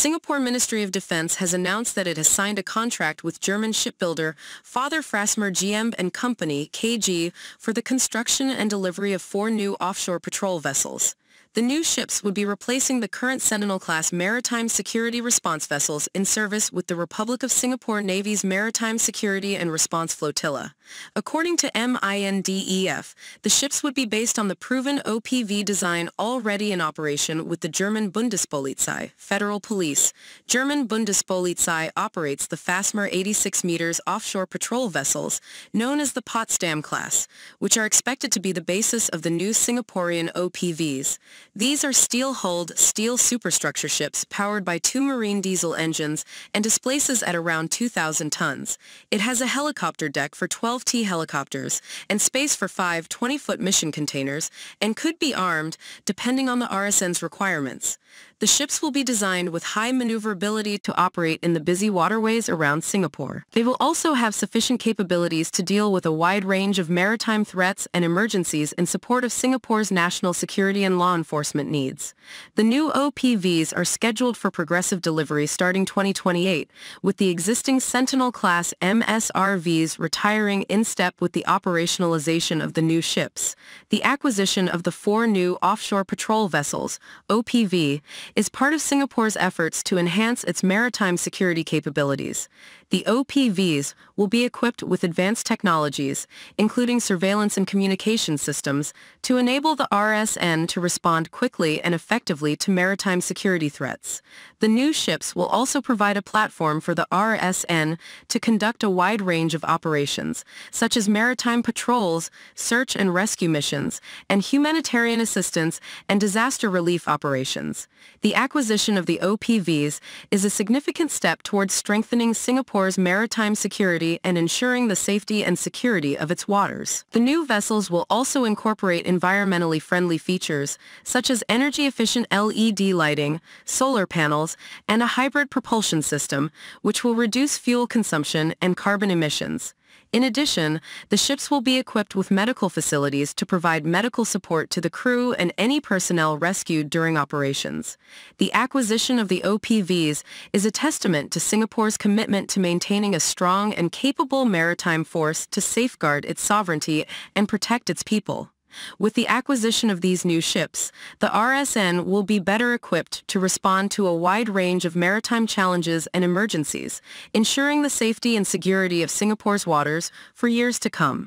Singapore Ministry of Defence has announced that it has signed a contract with German shipbuilder Fassmer GmbH and Company (KG) for the construction and delivery of 4 new offshore patrol vessels. The new ships would be replacing the current Sentinel-class maritime security response vessels in service with the Republic of Singapore Navy's Maritime Security and Response Flotilla. According to MINDEF, the ships would be based on the proven OPV design already in operation with the German Bundespolizei, Federal Police. German Bundespolizei operates the Fassmer 86 meters offshore patrol vessels, known as the Potsdam-class, which are expected to be the basis of the new Singaporean OPVs. These are steel-hulled, steel superstructure ships powered by 2 marine diesel engines and displaces at around 2,000 tons. It has a helicopter deck for 12T helicopters and space for 5 20-foot mission containers and could be armed, depending on the RSN's requirements. The ships will be designed with high maneuverability to operate in the busy waterways around Singapore. They will also have sufficient capabilities to deal with a wide range of maritime threats and emergencies in support of Singapore's national security and law enforcement needs. The new OPVs are scheduled for progressive delivery starting 2028, with the existing Sentinel-class MSRVs retiring in step with the operationalization of the new ships. The acquisition of the 4 new offshore patrol vessels, OPV, is part of Singapore's efforts to enhance its maritime security capabilities. The OPVs will be equipped with advanced technologies, including surveillance and communication systems, to enable the RSN to respond quickly and effectively to maritime security threats. The new ships will also provide a platform for the RSN to conduct a wide range of operations, such as maritime patrols, search and rescue missions, and humanitarian assistance and disaster relief operations. The acquisition of the OPVs is a significant step towards strengthening Singapore's maritime security and ensuring the safety and security of its waters. The new vessels will also incorporate environmentally friendly features, such as energy-efficient LED lighting, solar panels, and a hybrid propulsion system, which will reduce fuel consumption and carbon emissions. In addition, the ships will be equipped with medical facilities to provide medical support to the crew and any personnel rescued during operations. The acquisition of the OPVs is a testament to Singapore's commitment to maintaining a strong and capable maritime force to safeguard its sovereignty and protect its people. With the acquisition of these new ships, the RSN will be better equipped to respond to a wide range of maritime challenges and emergencies, ensuring the safety and security of Singapore's waters for years to come.